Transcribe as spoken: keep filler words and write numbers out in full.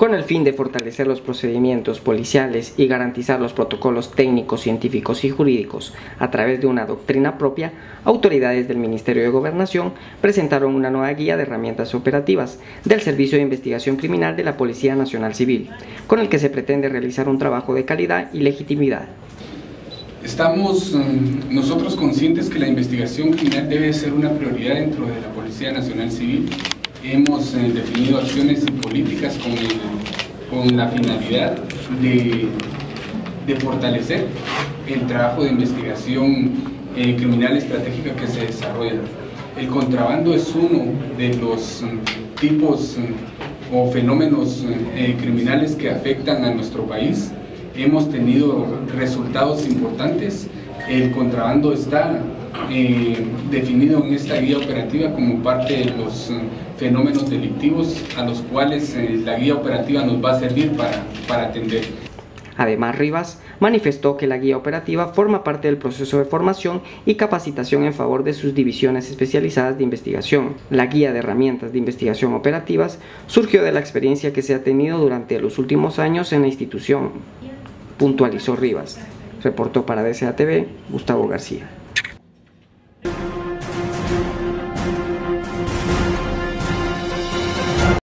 con el fin de fortalecer los procedimientos policiales y garantizar los protocolos técnicos, científicos y jurídicos. A través de una doctrina propia, autoridades del Ministerio de Gobernación presentaron una nueva guía de herramientas operativas del Servicio de Investigación Criminal de la Policía Nacional Civil, con el que se pretende realizar un trabajo de calidad y legitimidad. Estamos nosotros conscientes que la investigación criminal debe ser una prioridad dentro de la Policía Nacional Civil. Hemos eh, definido acciones y políticas con, el, con la finalidad de, de fortalecer el trabajo de investigación eh, criminal estratégica que se desarrolla. El contrabando es uno de los tipos eh, o fenómenos eh, criminales que afectan a nuestro país. Hemos tenido resultados importantes. El contrabando está eh, definido en esta guía operativa como parte de los eh, fenómenos delictivos a los cuales eh, la guía operativa nos va a servir para, para atender. Además, Rivas manifestó que la guía operativa forma parte del proceso de formación y capacitación en favor de sus divisiones especializadas de investigación. La guía de herramientas de investigación operativas surgió de la experiencia que se ha tenido durante los últimos años en la institución, puntualizó Rivas. Reportó para D C A T V, Gustavo García.